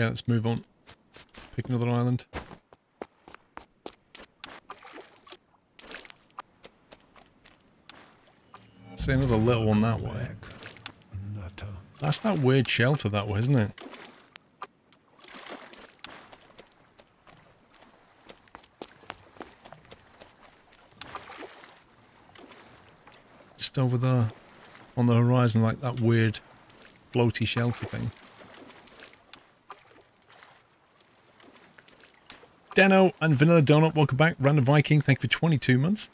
Okay, let's move on. Pick another island. See another little one that way. That's that weird shelter that way, isn't it? Just over there on the horizon, like that weird floaty shelter thing. Dano and Vanilla Donut, welcome back. Random Viking, thank you for 22 months.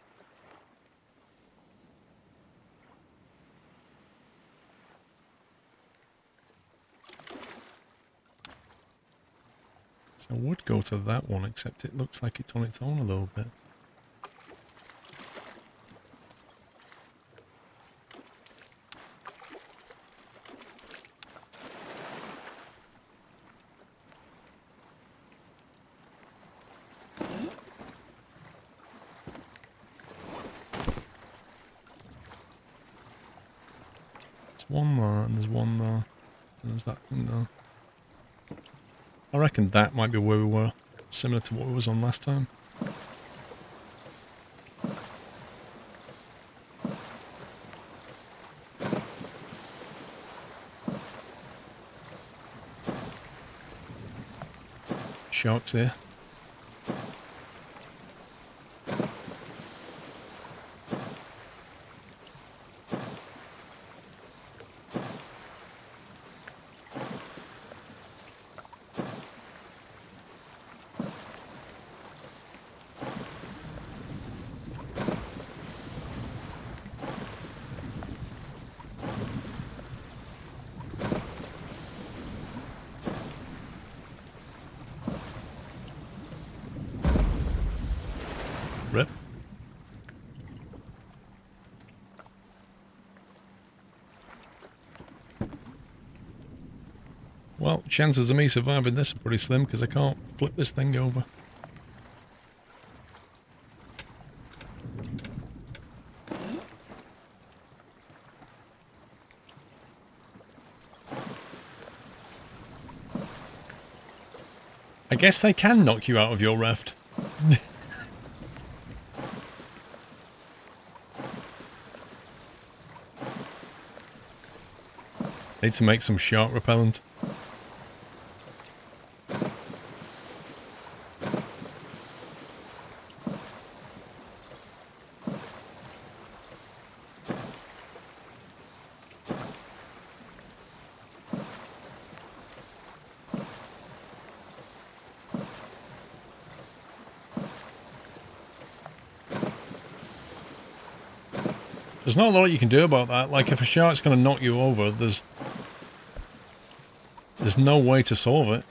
So I would go to that one, except it looks like it's on its own a little bit. I reckon that might be where we were, similar to what we was on last time. Sharks here. Well, chances of me surviving this are pretty slim because I can't flip this thing over. I guess they can knock you out of your raft. Need to make some shark repellent. There's not a lot you can do about that. Like, if a shark's going to knock you over, there's no way to solve it.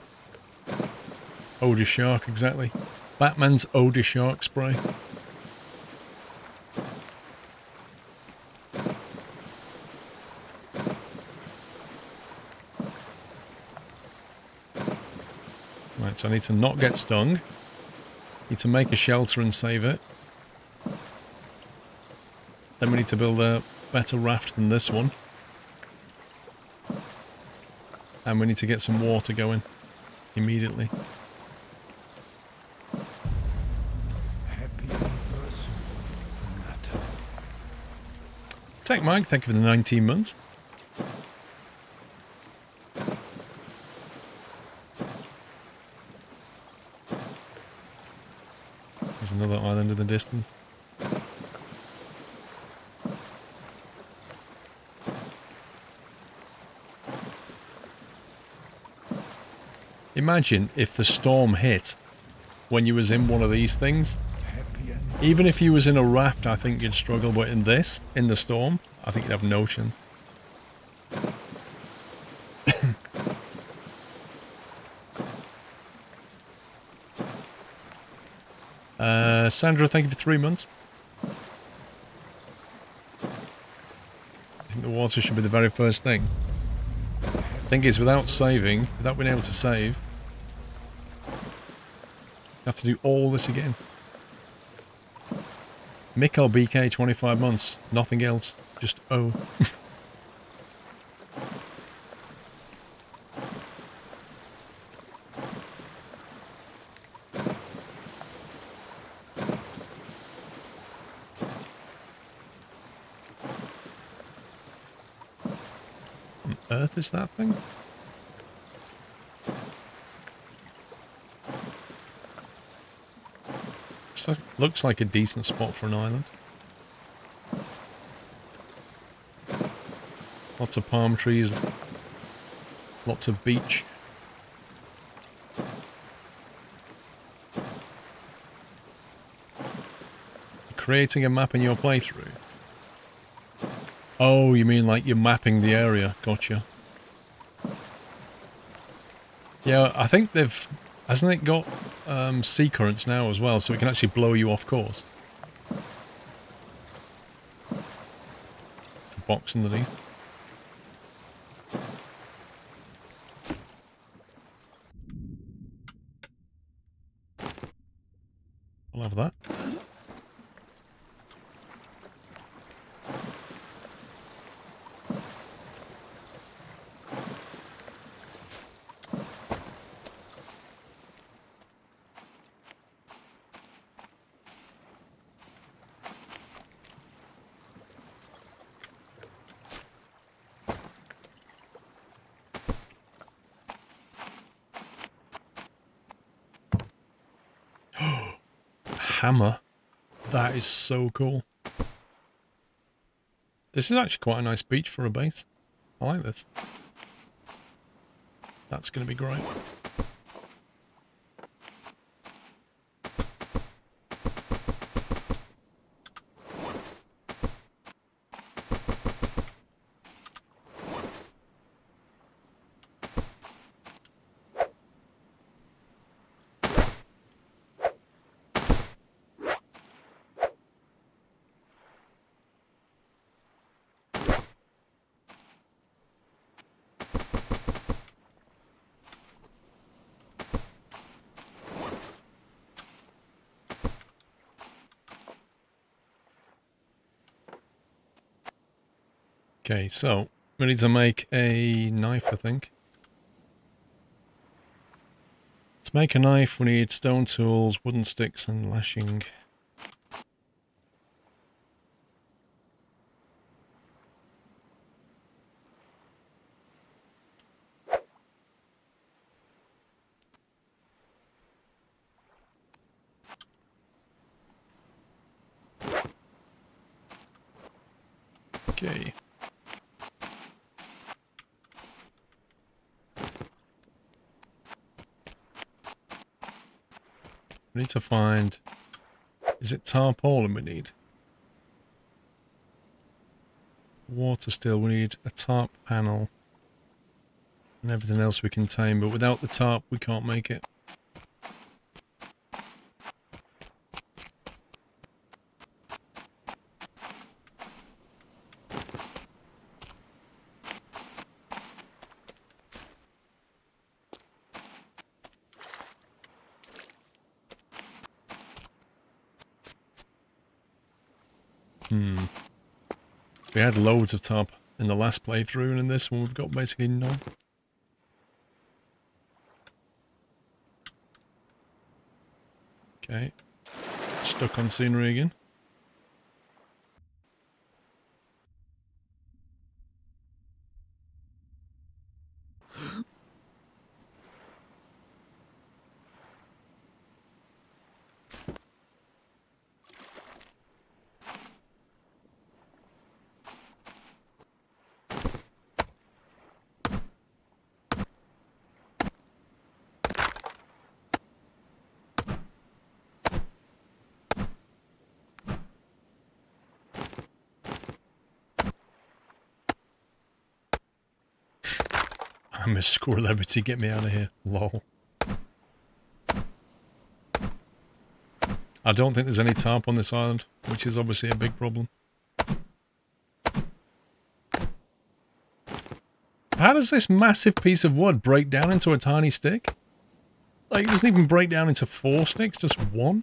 Odor shark, exactly. Batman's odor shark spray. Right, so I need to not get stung. Need to make a shelter and save it. Then we need to build a better raft than this one. And we need to get some water going immediately. Happy anniversary, Nato. Tech Mike, thank you for the 19 months. There's another island in the distance. Imagine if the storm hit when you was in one of these things. Even if you was in a raft, I think you'd struggle, but in this, in the storm, I think you'd have no chance. Sandra, thank you for 3 months. I think the water should be the very first thing. Thing is, without saving, without being able to save, have to do all this again. Mikkel BK, 25 months. Nothing else. Just oh. earth is that thing? So looks like a decent spot for an island. Lots of palm trees, lots of beach. Creating a map in your playthrough? Oh, you mean like you're mapping the area. Gotcha. Yeah, I think they've... Hasn't it got sea currents now as well, so it can actually blow you off course? There's a box underneath. I'll have that. Hammer. That is so cool. This is actually quite a nice beach for a base. I like this. That's going to be great. Okay, so we need to make a knife, I think. To make a knife, we need stone tools, wooden sticks, and lashing. Okay. We need to find... Is it tarpaulin we need? Water still, we need a tarp panel. And everything else we can tame, but without the tarp we can't make it. We had loads of tarp in the last playthrough, and in this one we've got basically none. Okay. Stuck on scenery again. I'm a squirrel liberty, get me out of here. Lol. I don't think there's any tarp on this island, which is obviously a big problem. How does this massive piece of wood break down into a tiny stick? Like, it doesn't even break down into 4 sticks, just 1?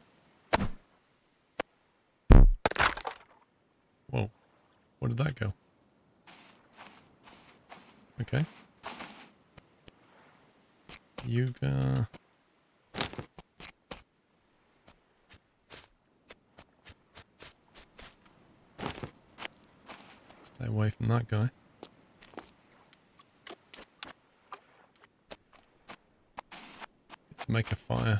Whoa. Where did that go? Okay. Yuga. Stay away from that guy. make a fire.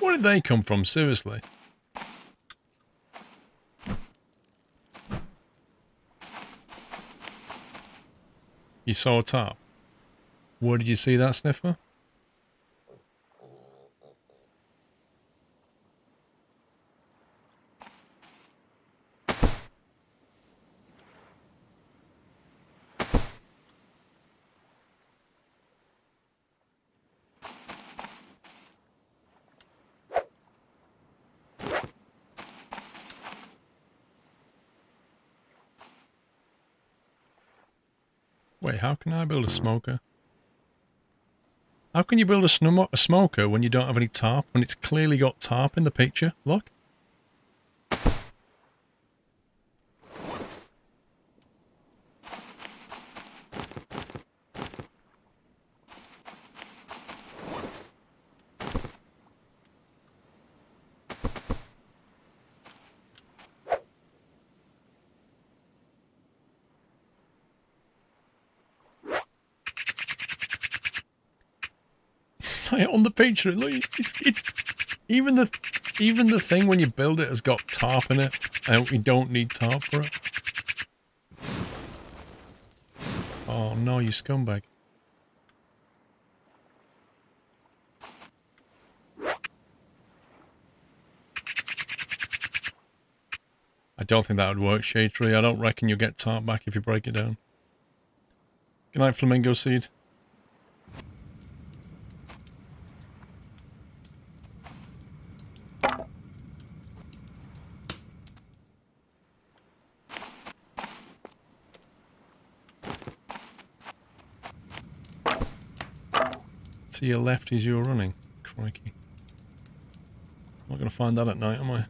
Where did they come from, seriously? You saw a tap. Where did you see that, Sniffer? Wait, how can I build a smoker? How can you build a smoker when you don't have any tarp, when it's clearly got tarp in the picture? Look. On the picture, look, it's even the thing when you build it has got tarp in it, and we don't need tarp for it. Oh no, you scumbag! I don't think that would work, Shade Tree. I don't reckon you'll get tarp back if you break it down. Good night, Flamingo Seed. To your left as you're running. Crikey. I'm not going to find that at night, am I?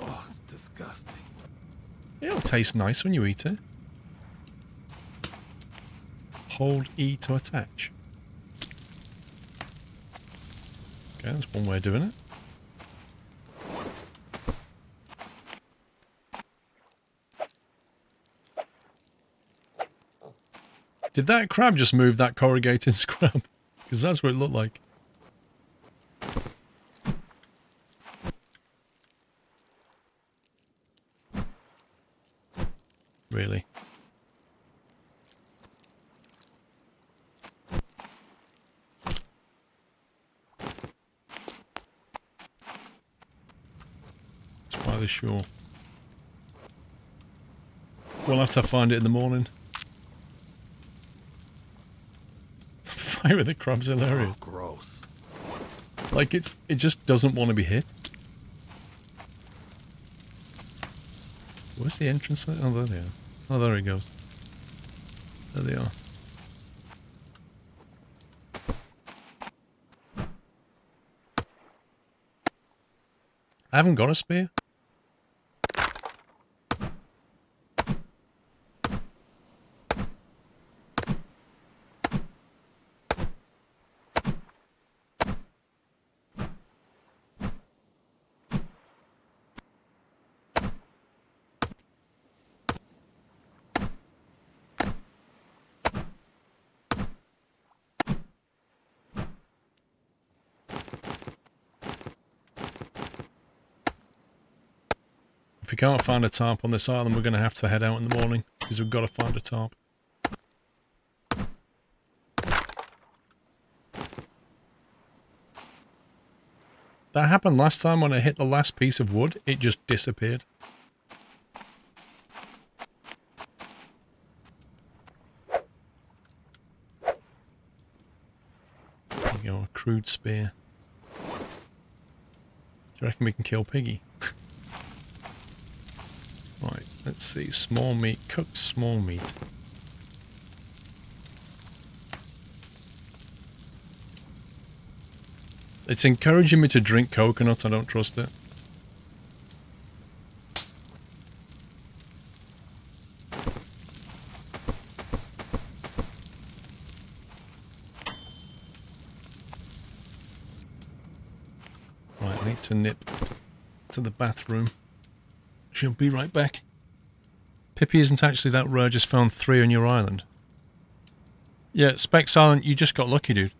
Oh, it's disgusting. It'll taste nice when you eat it. Hold E to attach. Okay, that's one way of doing it. Did that crab just move that corrugated scrap? Because that's what it looked like. Really? It's by the shore. We'll have to find it in the morning. With the crab's hilarious. Oh, gross. Like it just doesn't want to be hit. Where's the entrance? Oh, there they are. Oh, there he goes. There they are. I haven't got a spear. If we can't find a tarp on this island, we're going to have to head out in the morning, because we've got to find a tarp. That happened last time when I hit the last piece of wood, it just disappeared. There you go, a crude spear. Do you reckon we can kill Piggy? Right, let's see. Small meat. Cooked small meat. It's encouraging me to drink coconut. I don't trust it. I need to nip to the bathroom. She'll be right back. Pippi isn't actually that rare, just found 3 on your island. Yeah, Spec Silent, you just got lucky, dude.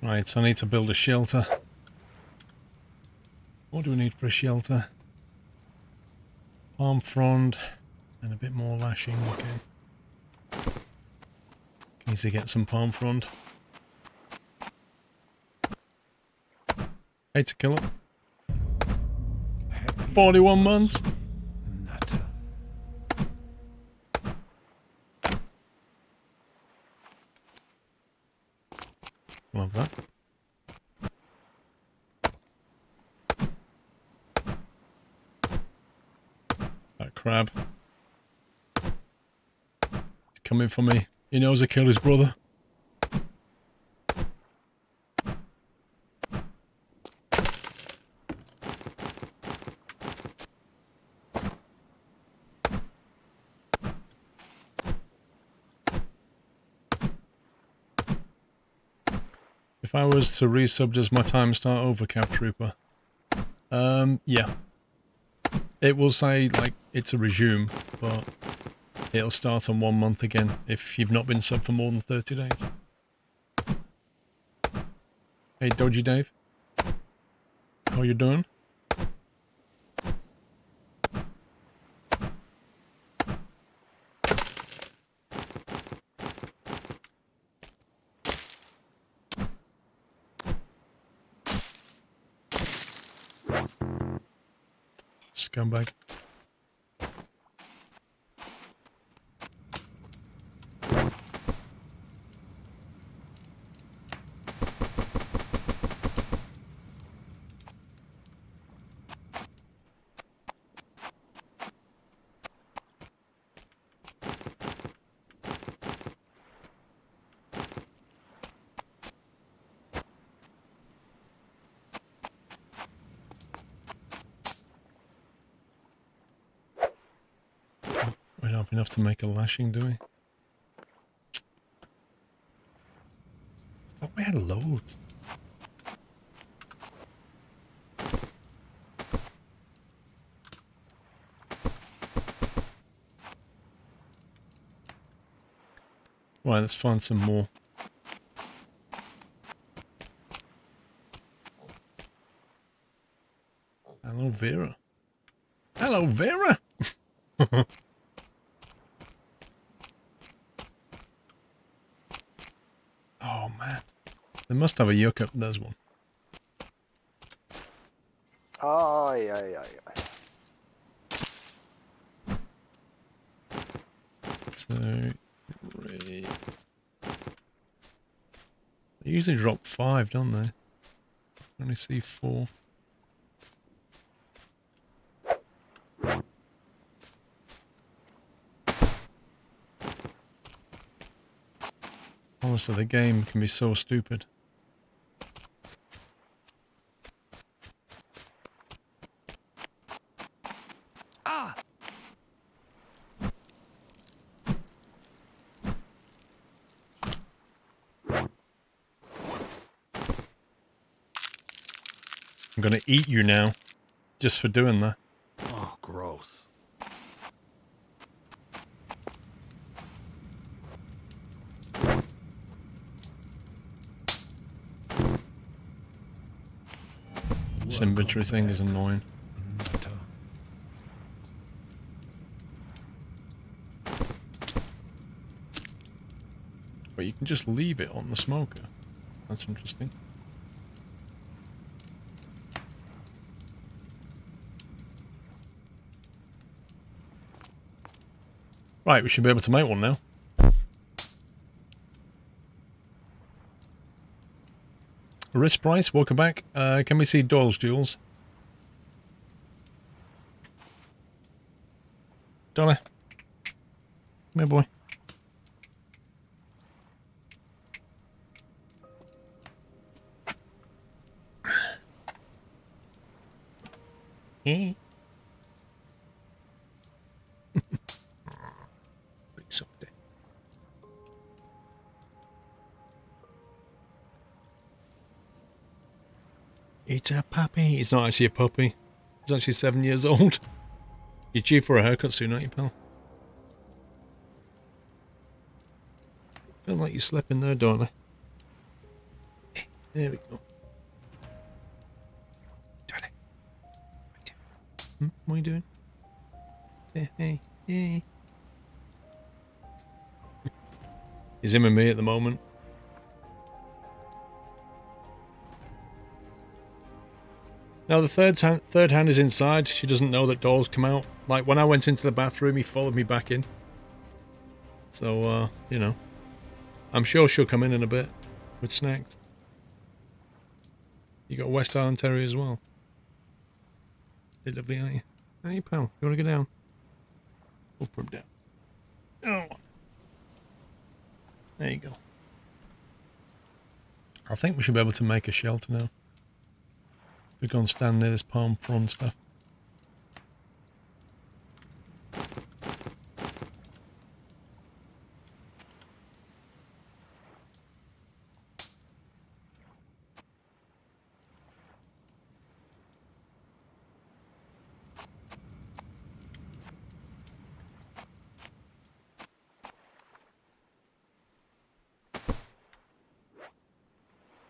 Right, I need to build a shelter. What do we need for a shelter? Palm frond and a bit more lashing, okay. Can easily get some palm frond. Hate to kill it. 41 months! Love that. That crab. He's coming for me. He knows I killed his brother. If I was to resub, does my time start over, Cav Trooper? Yeah. It will say, like, it's a resume, but it'll start on 1 month again if you've not been sub for more than 30 days. Hey, Dodgy Dave. How you doing? Scumbag. Enough to make a lashing, do we? I thought we had loads. Right, let's find some more. Hello, Vera. Hello, Vera! They must have a yuck up. There's one. Aye, aye, aye, aye. So, They usually drop 5, don't they? I only see 4. Honestly, the game can be so stupid. I'm gonna eat you now, just for doing that. Oh, gross. This inventory thing is annoying. But you can just leave it on the smoker. That's interesting. Right, we should be able to make one now. Wrist price, welcome back. Can we see Doyle's Jewels? Dollar. Come here, boy. Eh? It's a puppy. It's not actually a puppy. It's actually 7 years old. You're due for a haircut soon, aren't you, pal? I feel like you slept in there, don't I? Hey, there we go. Darling. What are you doing? Hey, hey, hey. It's him and me at the moment. Now the third hand is inside. She doesn't know that Doyle's come out. Like when I went into the bathroom, he followed me back in. So you know, I'm sure she'll come in a bit with snacks. You got West Island Terrier as well. They're lovely, aren't you? Hey pal, you want to go down? We'll put him down. Oh, there you go. I think we should be able to make a shelter now. We're going to stand near this palm frond stuff.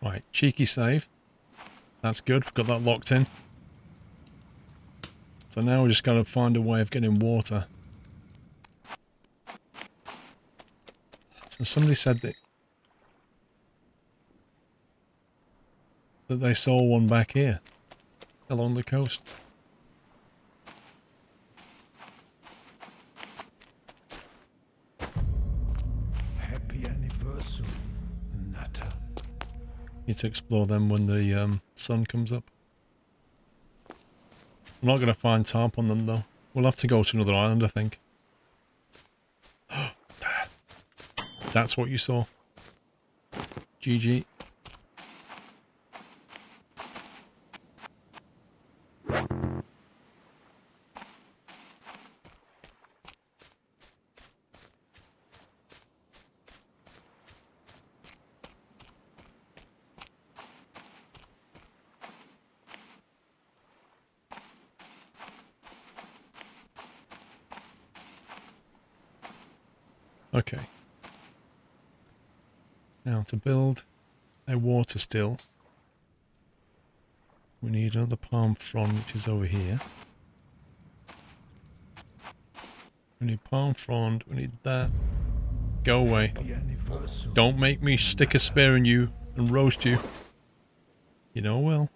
Right, cheeky save. That's good, we've got that locked in. So now we're just going to find a way of getting water. So somebody said that they saw one back here, along the coast. Happy anniversary, Nata. Need to explore them when the sun comes up. I'm not going to find tarp on them though. We'll have to go to another island, I think. That's what you saw. GG. Okay, now to build a water still, we need another palm frond, which is over here. We need palm frond, we need that. Go away. Don't make me stick a spear in you and roast you. You know I will.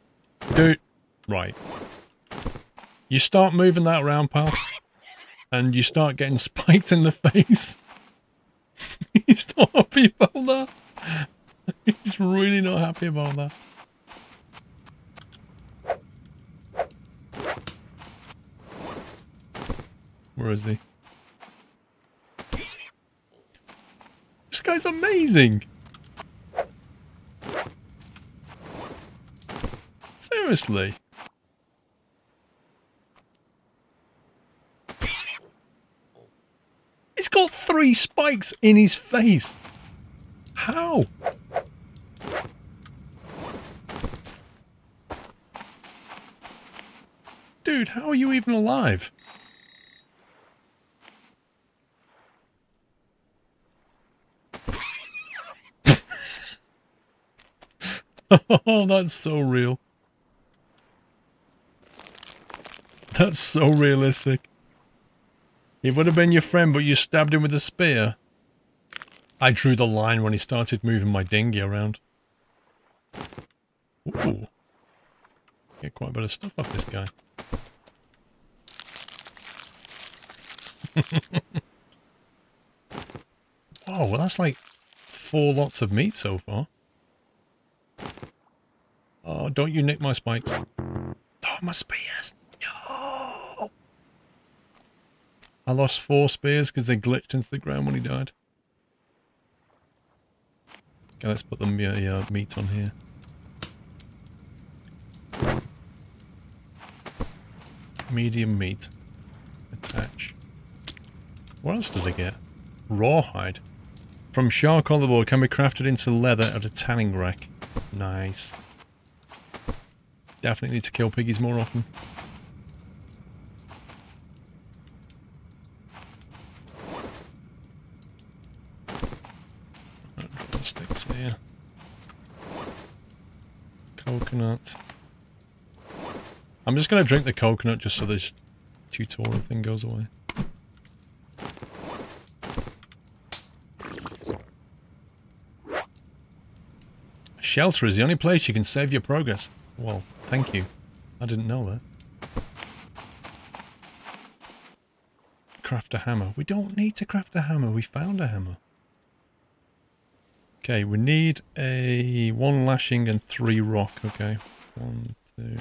Dude, right. You start moving that around, pal, and you start getting spiked in the face. He's not happy about that. He's really not happy about that. Where is he? This guy's amazing. Seriously. He's got 3 spikes in his face. How? Dude, how are you even alive? Oh, that's so real. That's so realistic. He would have been your friend, but you stabbed him with a spear. I drew the line when he started moving my dinghy around. Ooh. Get quite a bit of stuff off this guy. Oh, well, that's like 4 lots of meat so far. Oh, don't you nick my spikes. Oh, my spears. No! I lost 4 spears because they glitched into the ground when he died. Okay, let's put the meat on here. Medium meat. Attach. What else did I get? Rawhide. From shark on the board, can be crafted into leather at a tanning rack. Nice. Definitely need to kill piggies more often. Sticks here. Coconut. I'm just going to drink the coconut just so this tutorial thing goes away. Shelter is the only place you can save your progress. Well, thank you. I didn't know that. Craft a hammer. We don't need to craft a hammer. We found a hammer. Okay, we need a 1 lashing and 3 rock. Okay. 1, 2...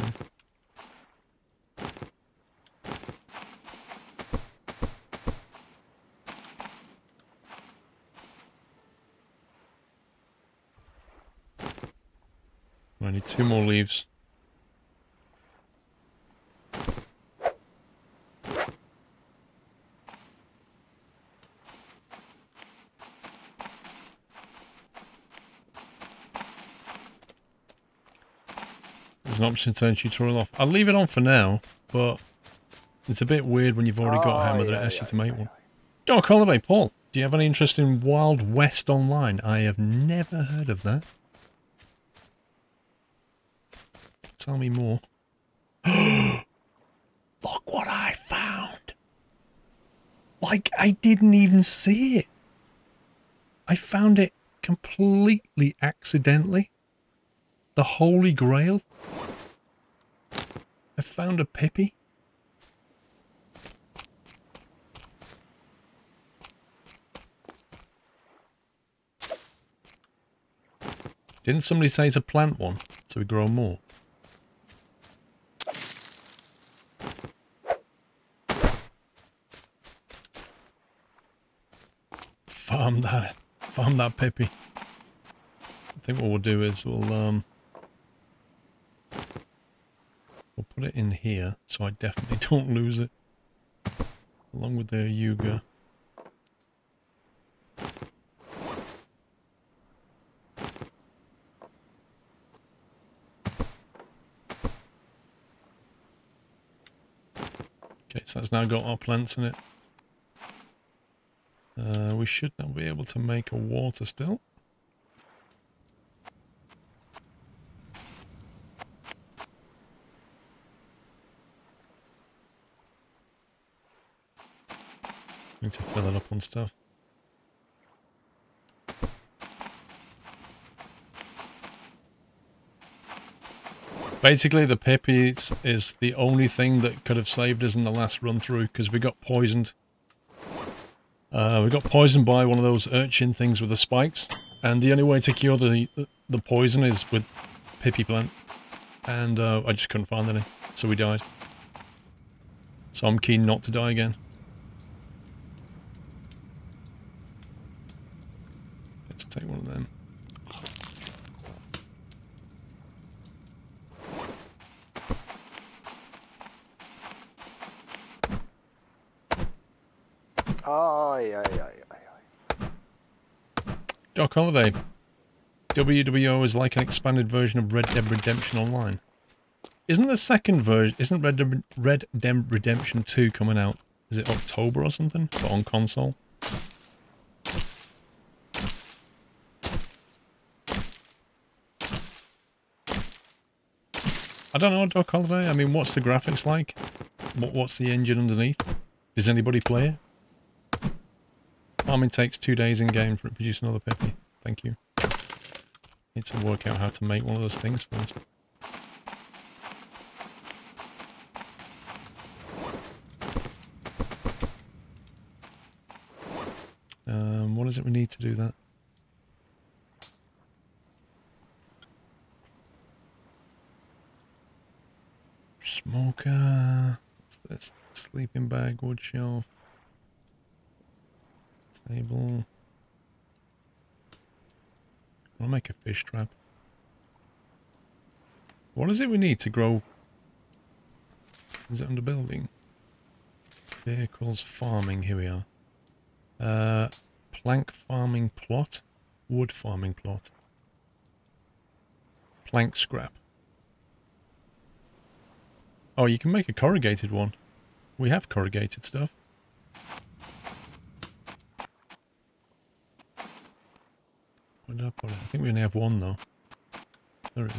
I need 2 more leaves. There's an option to turn tutorial off. I'll leave it on for now, but it's a bit weird when you've already got a hammer that asks you to make one. Dark Holiday, Paul, do you have any interest in Wild West Online? I have never heard of that. Tell me more. Look what I found. Like, I didn't even see it. I found it completely accidentally. The Holy Grail. I found a pippy. Didn't somebody say to plant one so we grow more? Farm that pippy. I think what we'll do is we'll put it in here so I definitely don't lose it. Along with the Yuga. Okay, so that's now got our plants in it. We should not be able to make a water still. Need to fill it up on stuff. Basically, the pippy is the only thing that could have saved us in the last run through because we got poisoned. We got poisoned by one of those urchin things with the spikes, and the only way to cure the poison is with Pippy plant, and I just couldn't find any, so we died. So I'm keen not to die again. Let's take one of them. Doc Holliday. WWO is like an expanded version of Red Dead Redemption Online. Isn't the second version, isn't Red Dead Redemption 2 coming out? Is it October or something? But on console? I don't know, Doc Holliday. I mean, what's the graphics like? What's the engine underneath? Does anybody play it? Farming takes 2 days in-game for it to produce another Pippy. Thank you. Need to work out how to make one of those things first. What is it we need to do that? Smoker. What's this? Sleeping bag, wood shelf. Table. I'll make a fish trap. What is it we need to grow? Is it under building? Vehicles, farming, here we are. Plank farming plot. Wood farming plot. Plank scrap. Oh, you can make a corrugated one. We have corrugated stuff. I think we only have one though. There it is.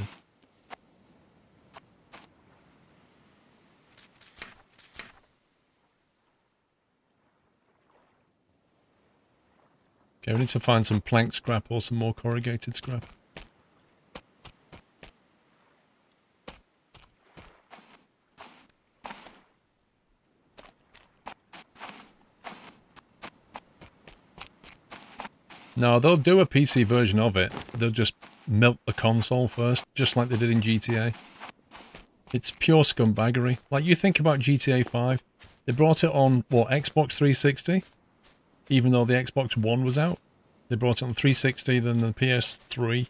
Okay, we need to find some plank scrap or some more corrugated scrap. No, they'll do a PC version of it. They'll just melt the console first, just like they did in GTA. It's pure scumbaggery. Like, you think about GTA 5. They brought it on, what, Xbox 360? Even though the Xbox One was out. They brought it on 360, then the PS3.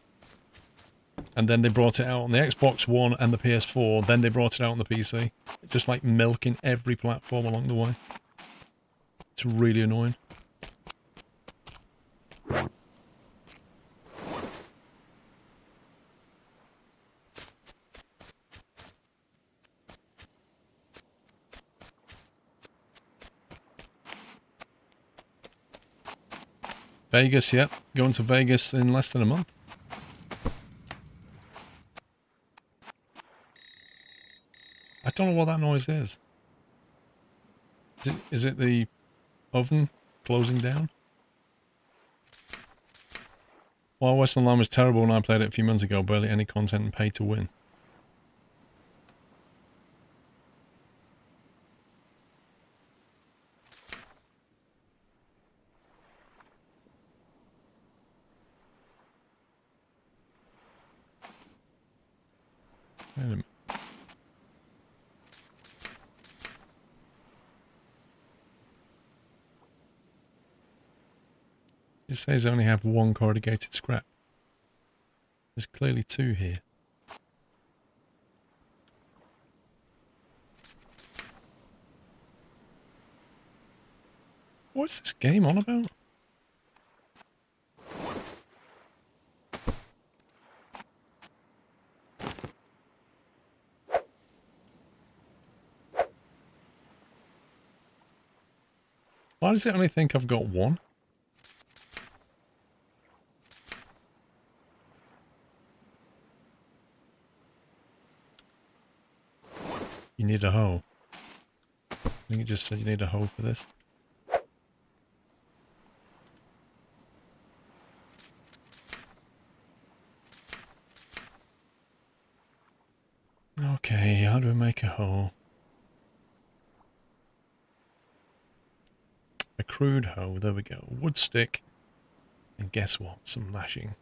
And then they brought it out on the Xbox One and the PS4. Then they brought it out on the PC. Just like milking every platform along the way. It's really annoying. Vegas, yep. Going to Vegas in less than a month. I don't know what that noise is. Is it the oven closing down? While West Online was terrible when I played it a few months ago, barely any content and pay to win. Wait a minute. It says I only have one corrugated scrap. There's clearly two here. What's this game on about? Why does it only think I've got one? You need a hoe. I think it just said you need a hoe for this. Okay, how do we make a hoe? crude hoe, there we go, wood stick, and guess what, some lashing.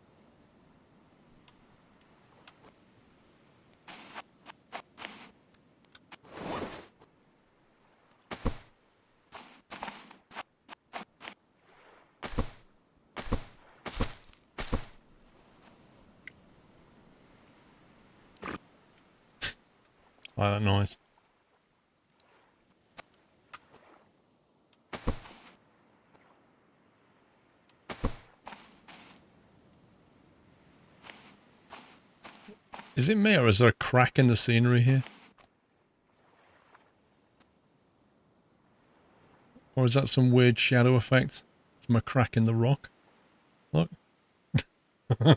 Like that noise. Is it me, or is there a crack in the scenery here? Or is that some weird shadow effect from a crack in the rock? Look. Happy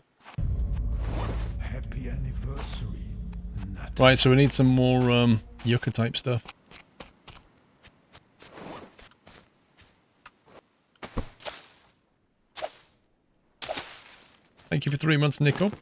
anniversary. Right, so we need some more yucca type stuff. Thank you for 3 months, Nickel.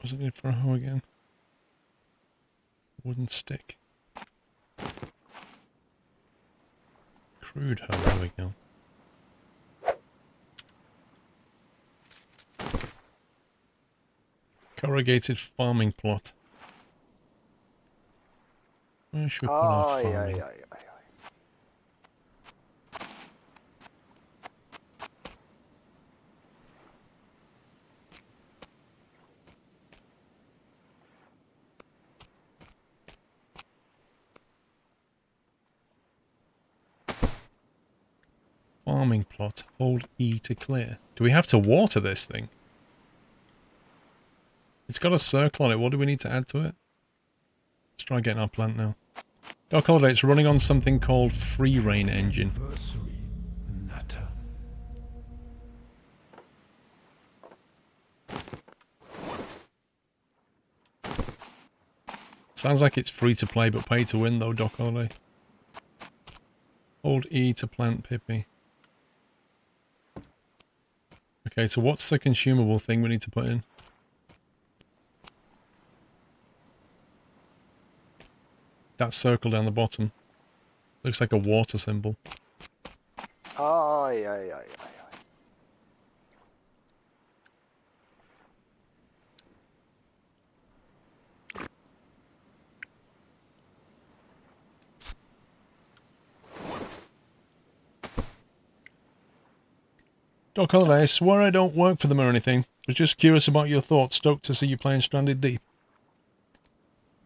What's it need for a hoe again? Wooden stick. Crude hoe, there we go. Corrugated farming plot. Where should we put our farming? Farming plot, hold E to clear. Do we have to water this thing? It's got a circle on it, what do we need to add to it? Let's try getting our plant now. Doc Holiday, it's running on something called Free Rain Engine. Sounds like it's free to play but pay to win though, Doc Holiday. Hold E to plant Pippi. Okay, so what's the consumable thing we need to put in? That circle down the bottom. Looks like a water symbol. Doc Holiday, I swear I don't work for them or anything. I was just curious about your thoughts. Stoked to see you playing Stranded Deep.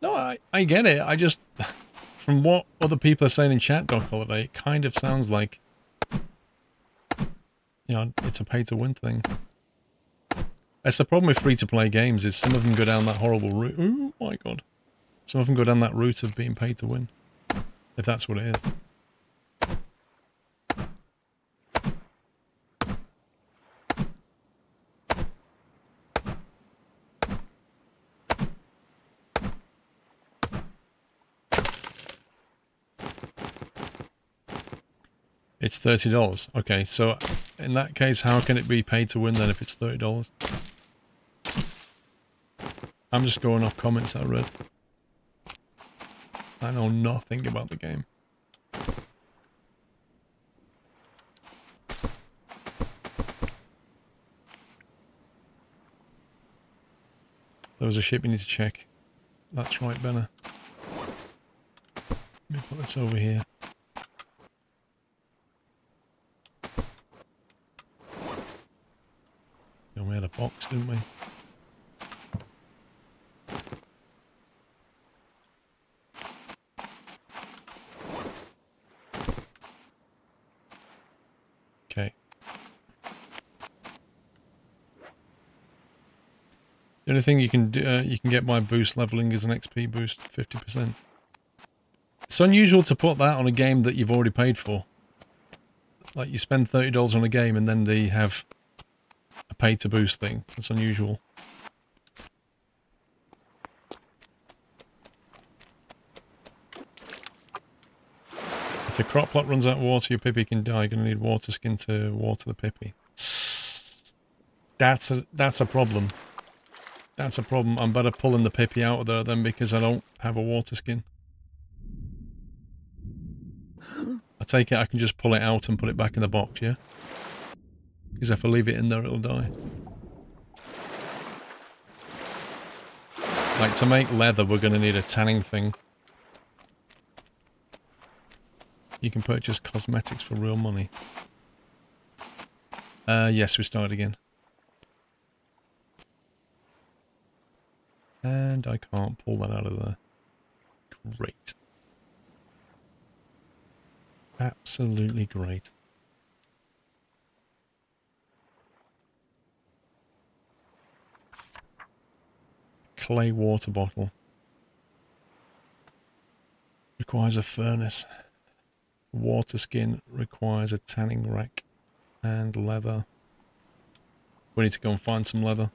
No, I get it. I just, from what other people are saying in chat, Doc Holiday, it kind of sounds like, you know, it's a pay-to-win thing. That's the problem with free-to-play games, is some of them go down that horrible route. Oh my god. Some of them go down that route of being paid-to-win. If that's what it is. It's $30. Okay, so in that case, how can it be paid to win then if it's $30? I'm just going off comments I read. I know nothing about the game. There was a ship you need to check. That's right, Benner. Let me put this over here. We had a box, didn't we? The only thing you can do, you can get by boost leveling is an XP boost, 50%. It's unusual to put that on a game that you've already paid for. Like, you spend $30 on a game and then they have a pay to boost thing. That's unusual. If the crop plot runs out of water, your pippy can die. You're going to need water skin to water the pippy. That's a problem. That's a problem. I'm better pulling the pippy out of there then, because I don't have a water skin. I take it I can just pull it out and put it back in the box, yeah? Because if I leave it in there, it'll die. Like, to make leather, we're going to need a tanning thing. You can purchase cosmetics for real money. Yes, we started again. And I can't pull that out of there. Great. Absolutely great. Clay water bottle. Requires a furnace. Water skin requires a tanning rack and leather. We need to go and find some leather.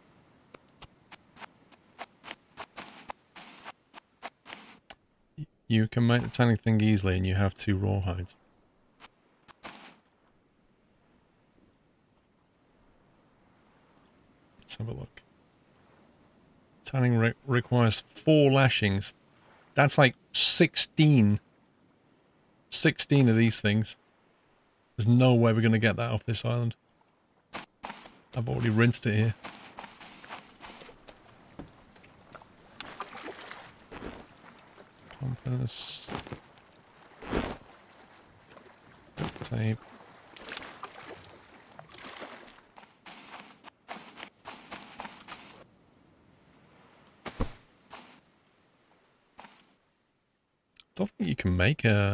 You can make the tanning thing easily and you have 2 rawhides. Let's have a look. Tanning requires 4 lashings. That's like 16 of these things. There's no way we're going to get that off this island. I've already rinsed it here. Compass. Tape. Don't think you can make Does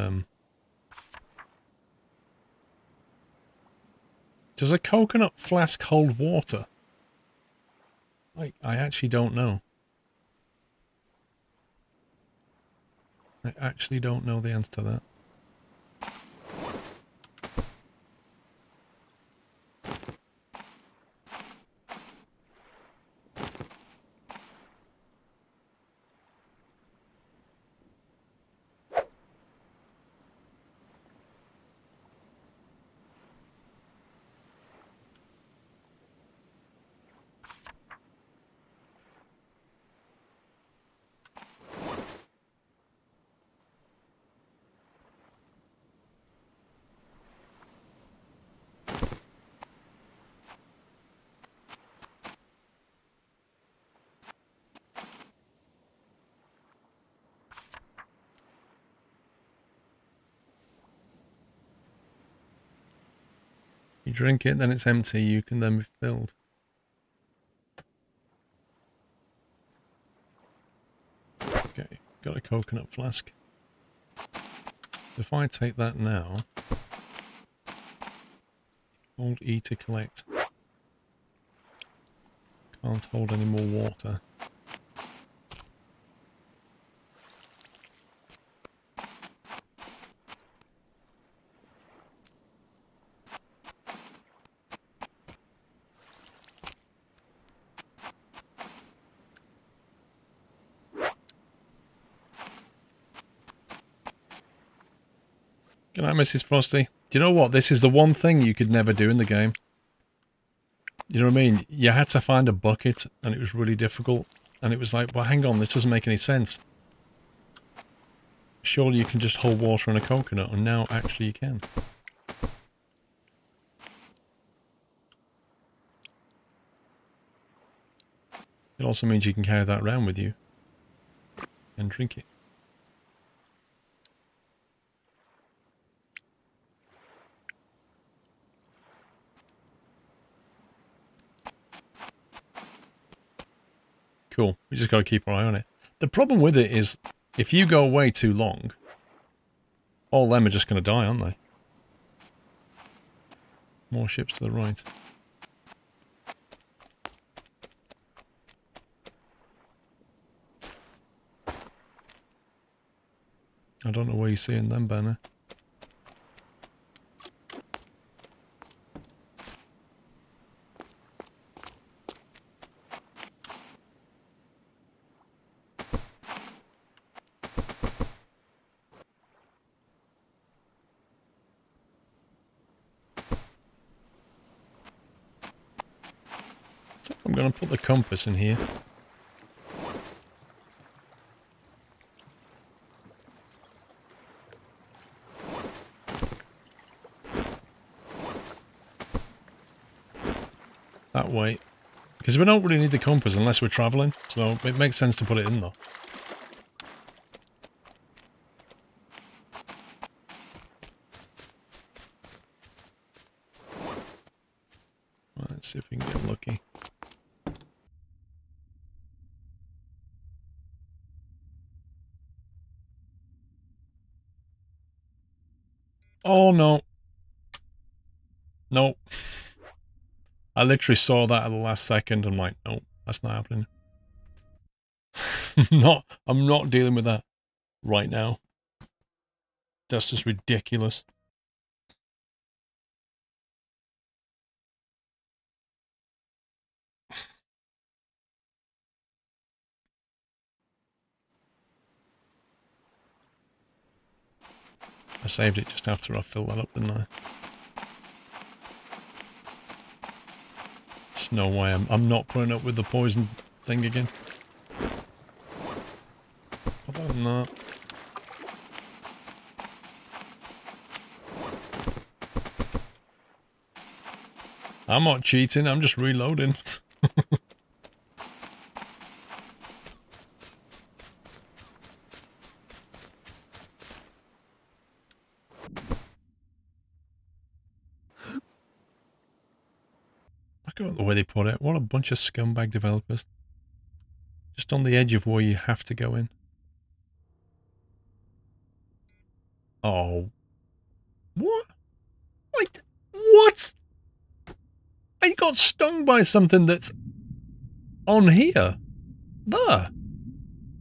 a coconut flask hold water? Like, I actually don't know. I actually don't know the answer to that. Drink it, then it's empty, you can then be filled. Okay, got a coconut flask. If I take that now, hold E to collect. Can't hold any more water. Good night, Mrs. Frosty. Do you know what? This is the one thing you could never do in the game. You know what I mean? You had to find a bucket, and it was really difficult. And it was like, well, hang on, this doesn't make any sense. Surely you can just hold water in a coconut, and now actually you can. It also means you can carry that around with you and drink it. Cool. We just got to keep our eye on it. The problem with it is, if you go away too long, all them are just going to die, aren't they? More ships to the right. I don't know where you're seeing them, Banner. I'm going to put the compass in here. That way. Because we don't really need the compass unless we're travelling, so it makes sense to put it in though. Let's see if we can get lucky. Oh no. Nope. I literally saw that at the last second and I'm like, nope, that's not happening. I'm not dealing with that right now. That's just ridiculous. I saved it just after I filled that up, didn't I? There's no way. I'm not putting up with the poison thing again. Other than that... I'm not cheating, I'm just reloading. The way they put it, what a bunch of scumbag developers. Just on the edge of where you have to go in. Oh, what? Like what? I got stung by something that's on here. There,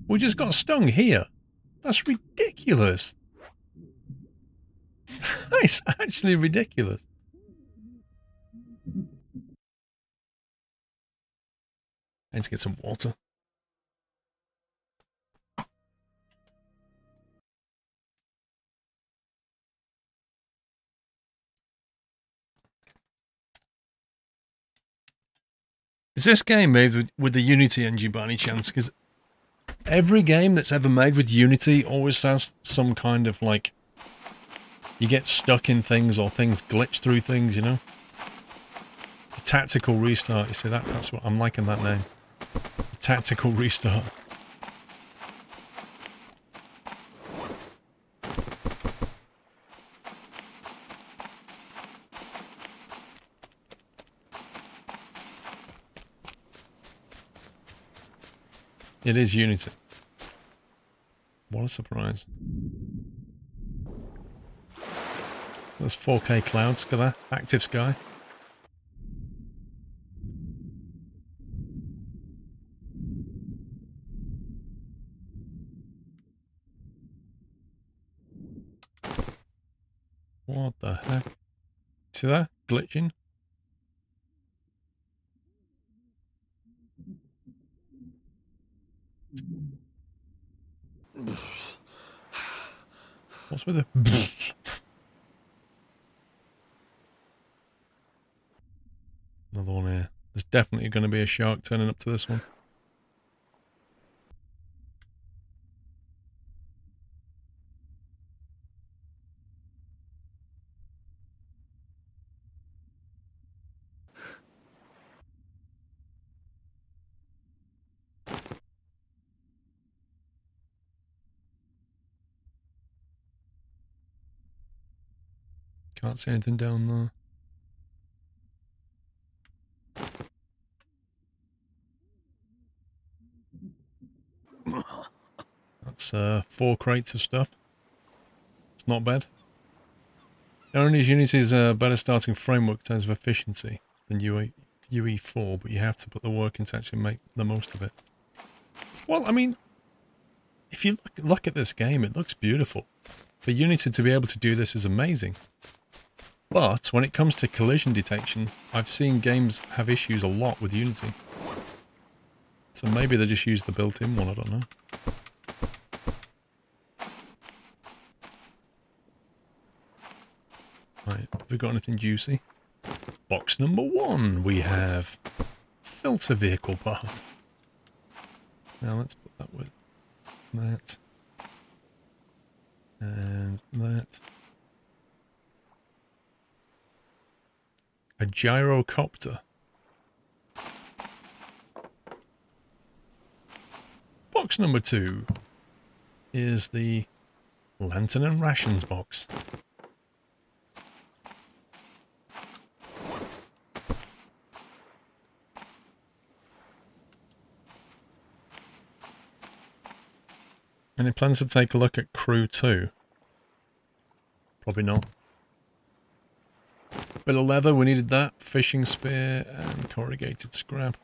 we just got stung here. That's ridiculous. That's actually ridiculous. I need to get some water. Is this game made with the Unity engine by any chance? Because every game that's ever made with Unity always has some kind of like... You get stuck in things or things glitch through things, you know? The tactical restart, you see that? That's what I'm liking that name. Tactical restart. It is Unity. What a surprise. There's 4K clouds, look at that. Active sky. What the heck? See that? Glitching. What's with the... Another one here. There's definitely going to be a shark turning up to this one. Can't see anything down there. That's 4 crates of stuff. It's not bad. Irony's Unity is a better starting framework in terms of efficiency than UE4, but you have to put the work in to actually make the most of it. Well, I mean, if you look at this game, it looks beautiful. For Unity to be able to do this is amazing. But when it comes to collision detection, I've seen games have issues a lot with Unity. So maybe they just use the built-in one, I don't know. Right, have we got anything juicy? Box number one, we have filter vehicle part. Now let's put that with that. And that. A gyrocopter. Box number two is the lantern and rations box. Any plans to take a look at Crew 2? Probably not. Bit of leather, we needed that. Fishing spear and corrugated scrap.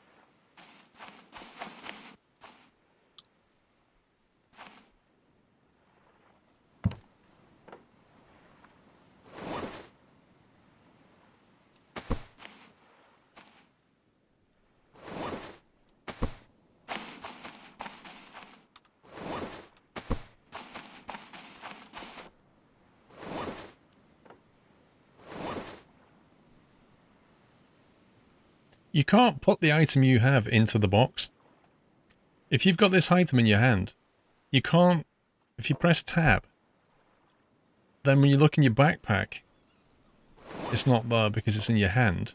You can't put the item you have into the box. If you've got this item in your hand, you can't, if you press tab, then when you look in your backpack, it's not there because it's in your hand.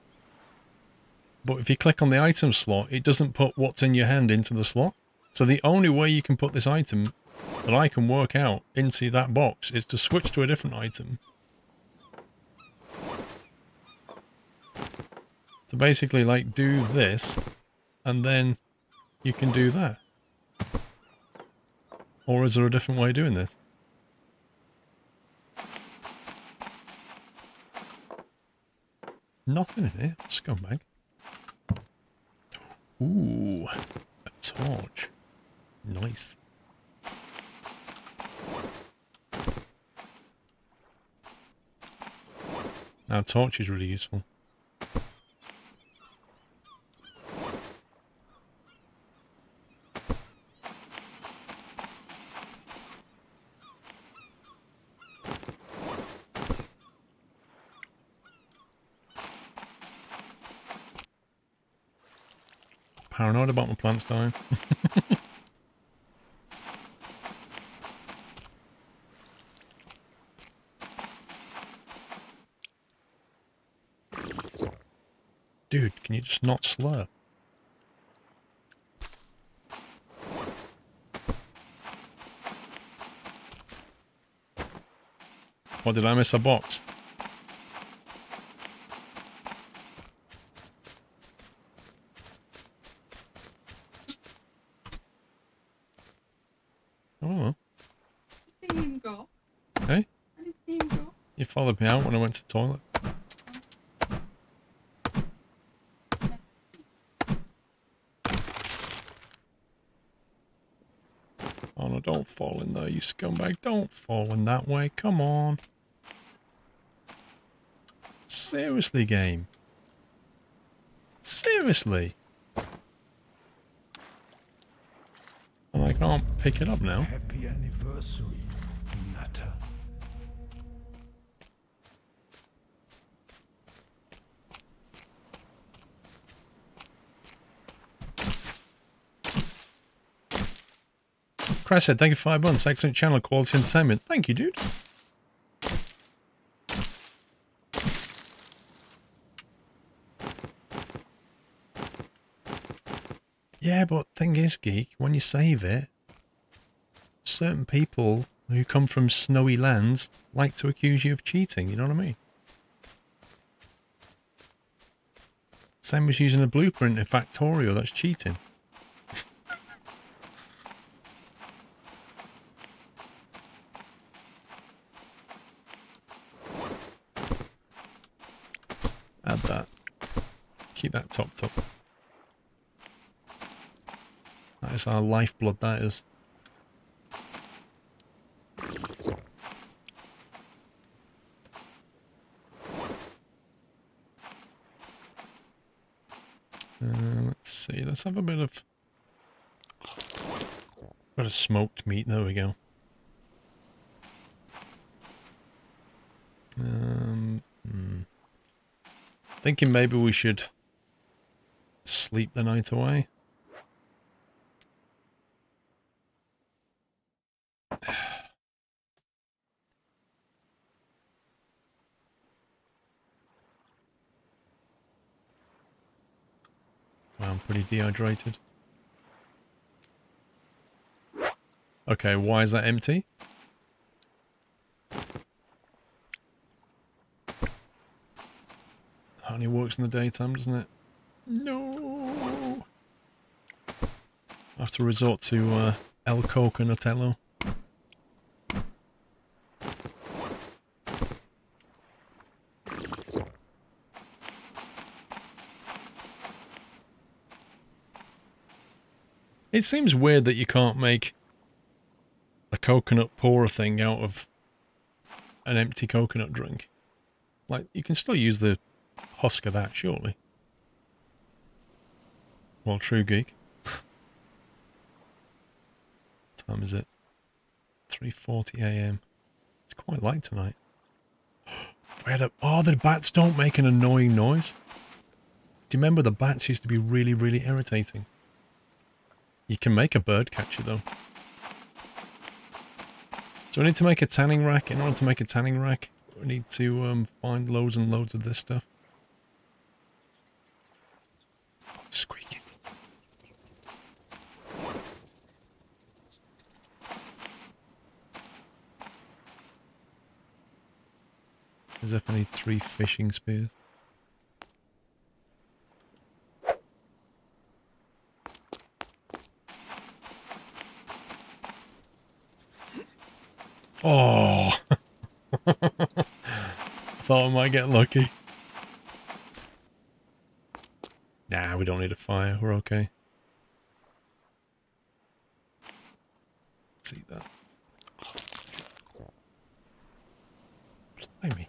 But if you click on the item slot, it doesn't put what's in your hand into the slot. So the only way you can put this item that I can work out into that box is to switch to a different item. So basically, like, do this, and then you can do that. Or is there a different way of doing this? Nothing in it, scumbag. Ooh, a torch. Nice. Now, a torch is really useful. Paranoid about my plants dying. Dude, can you just not slurp? What, did I miss a box? Followed me out when I went to the toilet. Oh no, don't fall in there, you scumbag. Don't fall in that way. Come on. Seriously, game. Seriously. And I can't pick it up now. Happy anniversary, Nata. I said, thank you for 5 months. Excellent channel, quality entertainment. Thank you, dude. Yeah, but thing is, Geek, when you save it, certain people who come from snowy lands like to accuse you of cheating, you know what I mean? Same as using a blueprint in Factorio, that's cheating. Keep that topped up. That is our lifeblood, that is. Let's have a bit of smoked meat. There we go. Thinking maybe we should sleep the night away. Wow, I'm pretty dehydrated. Okay, why is that empty? That only works in the daytime, doesn't it? No. I have to resort to El Coconatello. It seems weird that you can't make a coconut pourer thing out of an empty coconut drink. Like, you can still use the husk of that, surely. Well, true geek. What time is it? 3:40 AM. It's quite light tonight. If I had a... Oh, the bats don't make an annoying noise. Do you remember the bats used to be really, really irritating? You can make a bird catcher though. So we need to make a tanning rack. In order to make a tanning rack, we need to find loads and loads of this stuff. Oh, it's squeaking. As if I need 3 fishing spears. Oh, I thought I might get lucky. Nah, we don't need a fire. We're okay. Let's eat that. Blimey.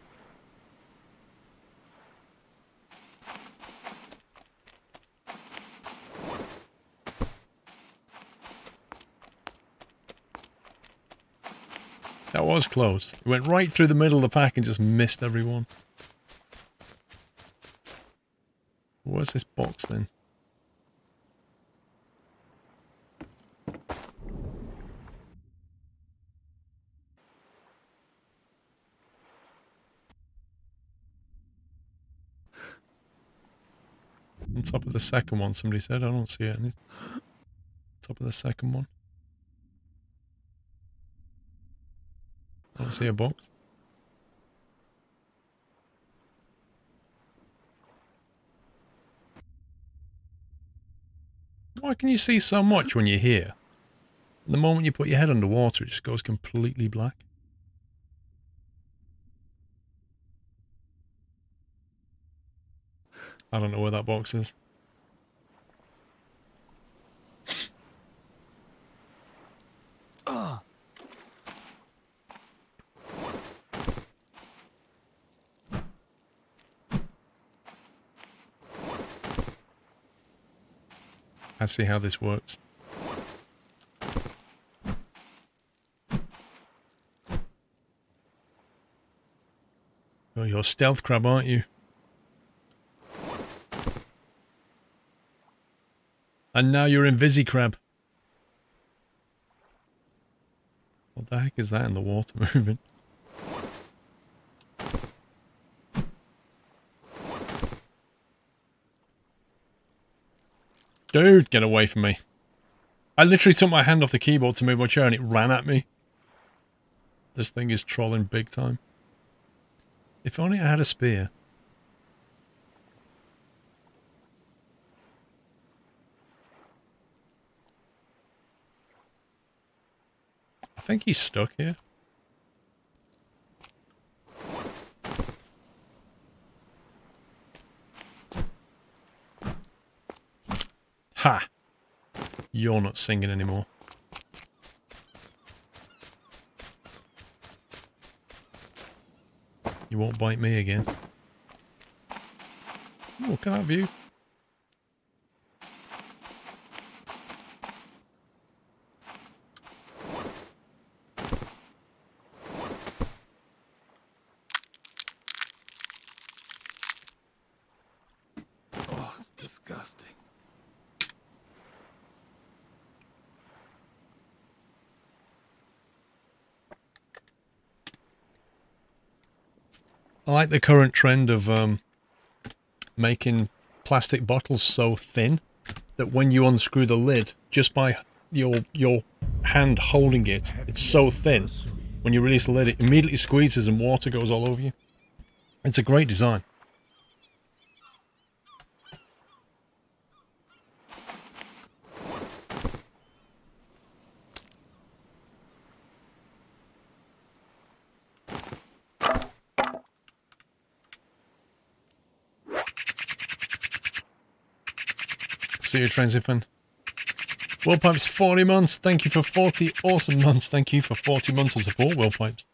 That was close. It went right through the middle of the pack and just missed everyone. What's this box then? On top of the second one, somebody said. I don't see it. On top of the second one. I don't see a box. Why can you see so much when you're here? The moment you put your head underwater, it just goes completely black. I don't know where that box is. I see how this works. Oh, you're stealth crab, aren't you? And now you're invisi crab. What the heck is that in the water moving? Dude, get away from me. I literally took my hand off the keyboard to move my chair and it ran at me. This thing is trolling big time. If only I had a spear. I think he's stuck here. Ha! You're not singing anymore. You won't bite me again. Ooh, look at that view. disgusting. I like the current trend of making plastic bottles so thin that when you unscrew the lid, just by your hand holding it, it's so thin. When you release the lid, it immediately squeezes and water goes all over you. It's a great design. See you, Transifan. Willpipes, 40 months. Thank you for 40 awesome months. Thank you for 40 months of support, Willpipes.